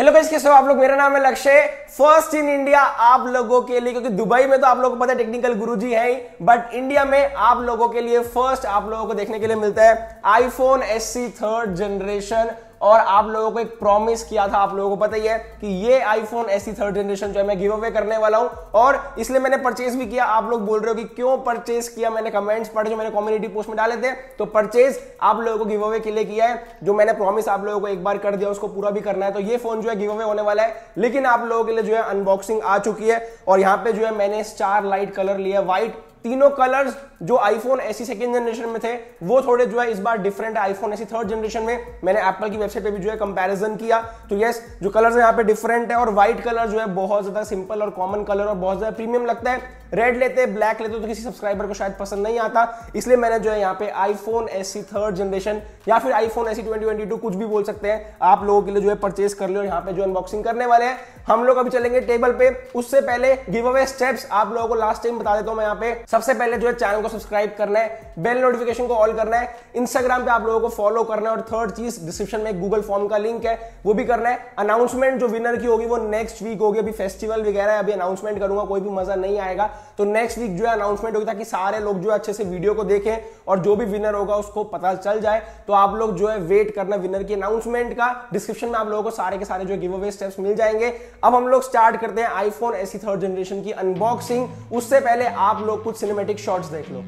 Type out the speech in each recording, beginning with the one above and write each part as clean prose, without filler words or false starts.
Hello guys, कैसे हो आप लोग। मेरा नाम है लक्ष्य। फर्स्ट इन इंडिया आप लोगों के लिए, क्योंकि दुबई में तो आप लोगों को पता है टेक्निकल गुरुजी है ही, बट इंडिया में आप लोगों के लिए फर्स्ट आप लोगों को देखने के लिए मिलता है आईफोन SE 3rd जनरेशन। और आप लोगों को एक प्रॉमिस किया था, आप लोगों को पता ही है कि ये iPhone SE 3rd जनरेशन जो है मैं गिव अवे करने वाला हूं, और इसलिए मैंने परचेज भी किया। आप लोग बोल रहे हो कि क्यों परचेज किया, मैंने कमेंट्स पढ़े जो मैंने कम्युनिटी पोस्ट में डाले थे। तो परचेज आप लोगों को गिव अवे के लिए किया है, जो मैंने प्रॉमिस आप लोगों को एक बार कर दिया उसको पूरा भी करना है। तो ये फोन जो है गिव अवे होने वाला है, लेकिन आप लोगों के लिए जो है अनबॉक्सिंग आ चुकी है। और यहाँ पे जो है मैंने 4 लाइट कलर लिया, व्हाइट। तीनों कलर्स जो iPhone SE 2nd जनरेशन में थे वो थोड़े जो है इस बार डिफरेंट है iPhone SE 3rd जनरेशन में। मैंने Apple की वेबसाइट पे भी जो है कंपैरिजन किया, तो यस जो कलर्स यहाँ पे डिफरेंट है। और व्हाइट कलर जो है बहुत ज्यादा सिंपल और कॉमन कलर और बहुत ज्यादा प्रीमियम लगता है। रेड लेते, ब्लैक लेते तो किसी सब्सक्राइबर को शायद पसंद नहीं आता, इसलिए मैंने जो है यहाँ पे iPhone SE 3rd जनरेशन या फिर iPhone SE 2022 कुछ भी बोल सकते हैं आप लोगों के लिए जो है परचेज कर लो। यहाँ पे जो अनबॉक्सिंग करने वाले हैं हम लोग, अभी चलेंगे टेबल पे। उससे पहले गिव अवे स्टेप्स आप लोगों को लास्ट टाइम बता देता हूँ मैं। यहाँ पे सबसे पहले जो है चैनल को सब्सक्राइब करना है, बेल नोटिफिकेशन को ऑल करना है, इंस्टाग्राम पे आप लोगों को फॉलो करना है, और थर्ड चीज डिस्क्रिप्शन में गूगल फॉर्म का लिंक है वो भी करना है। अनाउंसमेंट जो विनर की होगी वो नेक्स्ट वीक होगी, अभी फेस्टिवल वगैरह है, अभी अनाउंसमेंट करूंगा कोई भी मजा नहीं आएगा। तो नेक्स्ट वीक जो है अनाउंसमेंट होगी, ताकि सारे लोग जो है अच्छे से वीडियो को देखें और जो भी विनर होगा उसको पता चल जाए। तो आप लोग जो है वेट करना विनर की अनाउंसमेंट का। डिस्क्रिप्शन में आप लोगों को सारे के सारे जो गिव अवे स्टेप्स मिल जाएंगे। अब हम लोग स्टार्ट करते हैं आईफोन SE 3rd जनरेशन की अनबॉक्सिंग। उससे पहले आप लोग कुछ सिनेमैटिक शॉट्स देख लो।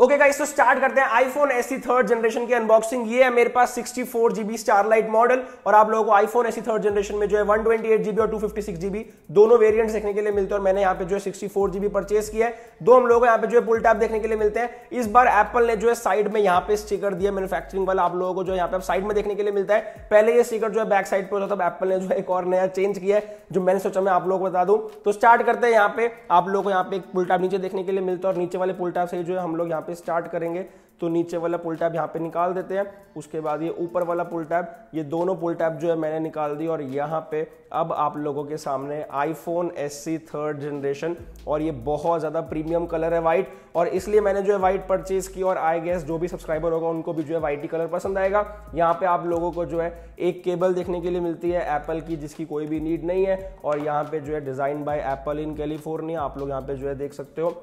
ओके गाइस, तो स्टार्ट करते हैं iPhone SE 3rd जनरेशन की अनबॉक्सिंग। ये है मेरे पास 64GB स्टारलाइट मॉडल, और आप लोगों को iPhone SE 3rd जनरेशन में जो है 128GB और 256GB दोनों वेरिएंट्स देखने के लिए मिलते हैं। और मैंने यहाँ पे जो है 64GB परचेज किया है। दो हम लोगों को यहाँ पे जो है पुल टैप देखने के लिए मिलते हैं। इस बार एप्पल ने जो है साइड में यहाँ पे स्टिकर दिया मैन्युफैक्चरिंग वाला, आप लोगों को जो यहाँ पे साइड में देखने के लिए मिलता है। पहले ये स्टिकर जो है बैक साइड पर होता था, एप्पल ने जो है एक और नया चेंज किया है जो मैंने सोचा मैं आप लोगों को बता दूं। तो स्टार्ट करते हैं। यहाँ पे आप लोगों को यहाँ पे एक पुल टैप नीचे देखने के लिए मिलता है, और नीचे वाले पुल टैप से जो है हम लोग यहाँ पे स्टार्ट करेंगे। तो नीचे वाला पुल टैब यहाँ पे निकाल देते हैं, उसके बाद ये ऊपर वाला पुल टैब, ये दोनों पुल टैब जो है मैंने निकाल दी। और यहाँ पे अब आप लोगों के सामने iPhone SE 3rd जनरेशन, और ये बहुत ज़्यादा प्रीमियम कलर है वाइट, और इसलिए मैंने जो है वाइट परचेज़ की। और आई गेस जो भी सब्सक्राइबर होगा उनको भी जो है वाइट ही कलर पसंद आएगा। यहाँ पे आप लोगों को जो है एक केबल देखने के लिए मिलती है एप्पल की, जिसकी कोई भी नीड नहीं है। और यहाँ पे जो है design by Apple in California, आप लोग यहाँ पे जो है देख सकते हो।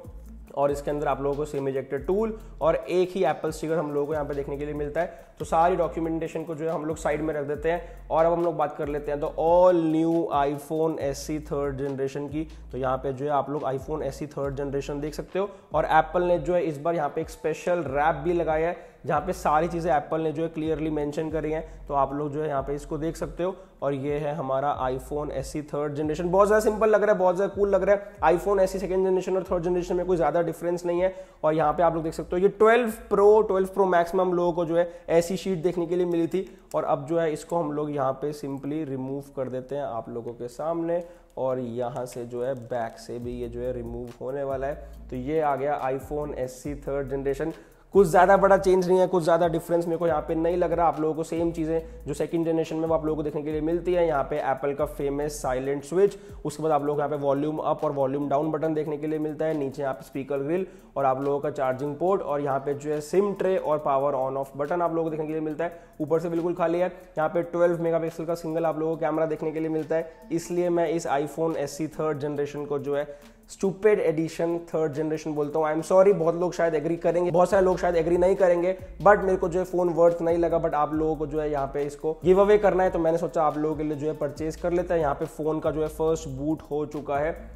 और इसके अंदर आप लोगों को सिम इजेक्टेड टूल और एक ही एप्पल स्टिकर हम लोगों को यहाँ पे देखने के लिए मिलता है। तो सारी डॉक्यूमेंटेशन को जो है हम लोग साइड में रख देते हैं, और अब हम लोग बात कर लेते हैं तो all new iPhone SE 3rd generation की। तो यहाँ पे जो है आप लोग iPhone SE 3rd जनरेशन देख सकते हो। और एप्पल ने जो है इस बार यहाँ पे एक स्पेशल रैप भी लगाया है, जहाँ पे सारी चीज़ें एप्पल ने जो है क्लियरली मेंशन करी हैं। तो आप लोग जो है यहाँ पे इसको देख सकते हो। और ये है हमारा iPhone SE 3rd जनरेशन। बहुत ज़्यादा सिंपल लग रहा है, बहुत ज़्यादा कूल लग रहा है। iPhone SE 2nd जनरेशन और 3rd जनरेशन में कोई ज़्यादा डिफरेंस नहीं है। और यहाँ पे आप लोग देख सकते हो ये 12 प्रो मैक्स में हम लोगों को जो है ऐसी शीट देखने के लिए मिली थी। और अब जो है इसको हम लोग यहाँ पे सिंपली रिमूव कर देते हैं आप लोगों के सामने, और यहाँ से जो है बैक से भी ये जो है रिमूव होने वाला है। तो ये आ गया iPhone SE 3rd जनरेशन। कुछ ज़्यादा बड़ा चेंज नहीं है, कुछ ज़्यादा डिफरेंस मेरे को यहाँ पे नहीं लग रहा। आप लोगों को सेम चीज़ें जो सेकंड जनरेशन में वो आप लोगों को देखने के लिए मिलती है। यहाँ पे एप्पल का फेमस साइलेंट स्विच, उसके बाद आप लोग यहाँ पे वॉल्यूम अप और वॉल्यूम डाउन बटन देखने के लिए मिलता है। नीचे यहाँ पे स्पीकर ग्रिल और आप लोगों का चार्जिंग पोर्ट, और यहाँ पे जो है सिम ट्रे और पावर ऑन ऑफ बटन आप लोगों को देखने के लिए मिलता है। ऊपर से बिल्कुल खाली है। यहाँ पे 12 मेगापिक्सल का सिंगल आप लोगों को कैमरा देखने के लिए मिलता है। इसलिए मैं इस iPhone SE 3rd जनरेशन को जो है स्टूपिड एडिशन 3rd जनरेशन बोलता हूँ। आई एम सॉरी, बहुत लोग शायद एग्री करेंगे, बहुत सारे लोग शायद एग्री नहीं करेंगे, बट मेरे को जो है फोन वर्थ नहीं लगा। बट आप लोगों को जो है यहाँ पे इसको गिव अवे करना है, तो मैंने सोचा आप लोगों के लिए जो है परचेज कर लेते हैं। यहाँ पे फोन का जो है फर्स्ट बूट हो चुका है,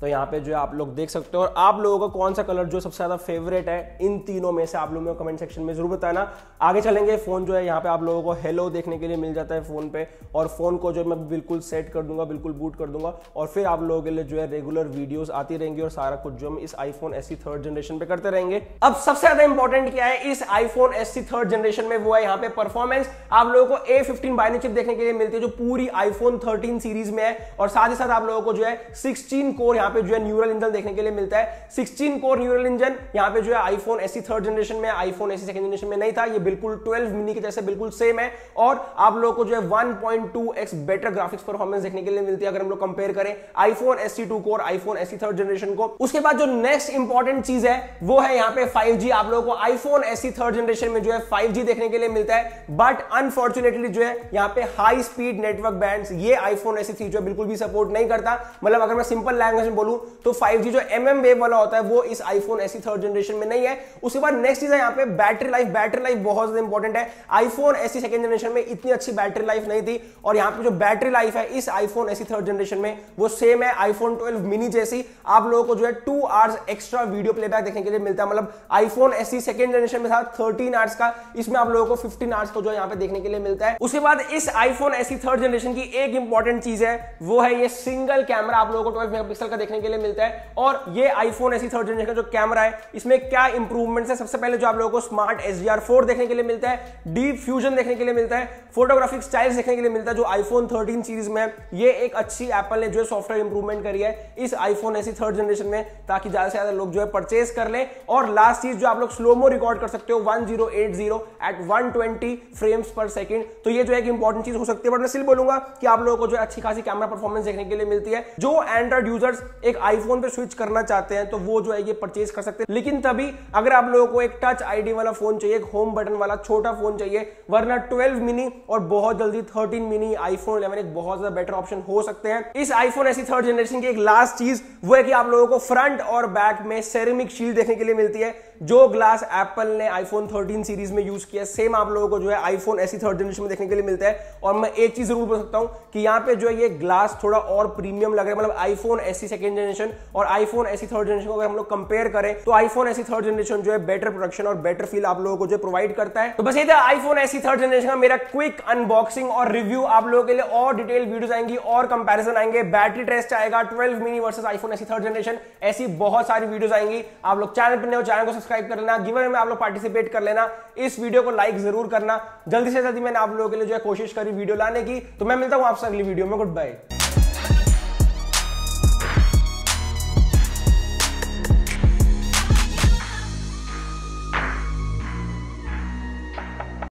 तो यहाँ पे जो है आप लोग देख सकते हो। और आप लोगों का कौन सा कलर जो सबसे ज़्यादा फेवरेट है इन तीनों में से, आप लोग मेरे कमेंट सेक्शन में जरूर बताना। आगे चलेंगे। फ़ोन जो है यहाँ पे आप लोगों को हेलो देखने के लिए मिल जाता है फ़ोन पे, और फ़ोन को जो मैं बिल्कुल सेट कर दूंगा, बिल्कुल बूट कर दूंगा, और फिर आप लोगों के लिए जो है रेगुलर वीडियोज़ आती रहेंगी, और सारा कुछ जो हम इस iPhone SE 3rd जनरेशन पर करते रहेंगे। अब सबसे ज़्यादा इंपॉर्टेंट क्या है इस iPhone SE 3rd जनरेशन में, वो है यहाँ पे परफॉर्मेंस। आप लोगों को A15 बायोनिक चिप देखने के लिए मिलती है, जो पूरी iPhone 13 सीरीज में है। और साथ ही साथ आप लोगों को जो है 16 कोर यहाँ पे जो है न्यूरल इंजन देखने के लिए मिलता है, 16 कोर न्यूरल इंजन। यहाँ पे जो है आईफोन एसई 3rd जनरेशन में, आईफोन एसई 2nd जनरेशन में नहीं था, ये बिल्कुल 12 मिनी के जैसे बिल्कुल सेम है। और आप लोगों को जो है 1.2x बेटर ग्राफिक्स परफॉर्मेंस देखने के लिए मिलती है अगर हम लोग कंपेयर करें आईफोन एसई 2 कोर आईफोन एसई 3rd जनरेशन को। उसके बाद जो नेक्स्ट इंपॉर्टेंट चीज है वो है यहाँ पे 5G। आप लोगों को आईफोन एसई 3rd जनरेशन में जो है 5G देखने के लिए मिलता है, बट अनफॉर्चुनेटली जो है यहाँ पे हाई स्पीड नेटवर्क बैंड्स ये आईफोन एसई 3 जो है बिल्कुल भी सपोर्ट नहीं करता। मतलब अगर मैं सिंपल लैंग्वेज में बोलूं तो 5G जो mm वेव वाला होता है वो इस आईफोन एसई 3rd जनरेशन में नहीं है। उसके बाद नेक्स्ट चीज है यहाँ पे बैटरी लाइफ। बैटरी लाइफ बहुत ज्यादा इंपॉर्टेंट है, आईफोन एसई 2nd जनरेशन में इतनी अच्छी बैटरी लाइफ नहीं थी और यहाँ पे जो बैटरी लाइफ है इस आईफोन एसई 3rd जनरेशन में वो सेम है आईफोन 12 मिनी जैसी। आप लोगों को जो है 2 आवर्स एक्स्ट्रा वीडियो प्लेबैक देखने के लिए मिलता है। मतलब आईफोन एसई 2nd जनरेशन में था 13 आवर्स का, इसमें आप लोगों को 15 आवर्स को जो है यहाँ पे देखने के लिए मिलता है। उसके बाद इस आईफोन एसई 3rd जनरेशन की एक इंपॉर्टेंट चीज है वो है ये सिंगल कैमरा। आप लोगों को 12 मेगापिक्सल का देखने के लिए मिलता है और ये आईफोन एसई 3rd जनरेशन का जो कैमरा है इसमें क्या इंप्रूवमेंट्स है। सबसे पहले जो आप लोगों को स्मार्ट HDR4 देखने के लिए मिलता है, डीप फ्यूजन देखने के लिए मिलता है, फोटोग्राफिक स्टाइल्स देखने के लिए मिलता है जो आईफोन 13 सीरीज में है। ये एक अच्छी एप्पल ने जो सॉफ्टवेयर इंप्रूवमेंट करी है इस आईफोन एसई 3rd जनरेशन में ताकि ज्यादा से ज्यादा लोग जो है परचेस कर लें। और लास्ट चीज जो आप लोग स्लोमो रिकॉर्ड कर सकते हो 1080 एट 120 फ्रेम्स पर सेकंड, तो ये जो एक इंपॉर्टेंट चीज हो सकती है। बट मैं सिर्फ बोलूंगा कि आप लोगों को जो अच्छी खासी कैमरा परफॉर्मेंस देखने के लिए मिलती है। जो एंड्रॉइड यूजर्स एक आईफोन पे स्विच करना चाहते हैं तो वो जो है ये परचेज कर सकते हैं, लेकिन तभी अगर आप लोगों को एक टच आईडी वाला फोन चाहिए, एक होम बटन वाला छोटा फोन चाहिए, वरना 12 मिनी और बहुत जल्दी 13 मिनी आईफोन 11 एक बहुत ज्यादा बेटर ऑप्शन हो सकते हैं इस आईफोन एसई 3rd जनरेशन की। एक लास्ट चीज वो है कि आप लोगों को फ्रंट और बैक में सेरेमिक शील्ड देखने के लिए मिलती है, जो ग्लास एप्पल ने आईफोन 13 सीरीज में यूज किया सेम आप लोगों को जो है आईफोन एसई 3rd जनरेशन में देखने के लिए मिलता है। और मैं एक चीज जरूर बोल सकता हूं कि यहाँ पे जो है ये ग्लास थोड़ा और प्रीमियम लग रहा है। मतलब आईफोन एसई 2nd जनरेशन और आईफोन एसई 3rd जनरेशन को अगर हम लोग कंपेयर करें तो आईफोन एसई 3rd जनरेशन जो है बेटर प्रोडक्शन और बेटर फील आप लोगों को जो प्रोवाइड करता है। तो बस ये था आईफोन एसई 3rd जनरेशन का मेरा क्विक अनबॉक्सिंग और रिव्यू। आप लोगों के लिए और डिटेल वीडियोस आएंगी और कंपैरिजन आएंगे, बैटरी टेस्ट आएगा 12 mini versus iPhone SE 3rd generation, ऐसी बहुत सारी वीडियोस आएंगी। आप लोग चैनल पर नए हो, चैनल को सब्सक्राइब कर लेना, गिव अवे में आप लोग पार्टिसिपेट कर लेना, इस वीडियो को लाइक जरूर करना। जल्दी से जल्दी मैंने आप लोगों के लिए जो है कोशिश करी वीडियो लाने की। तो मैं मिलता हूं आपसे अगली वीडियो में, गुड बाय।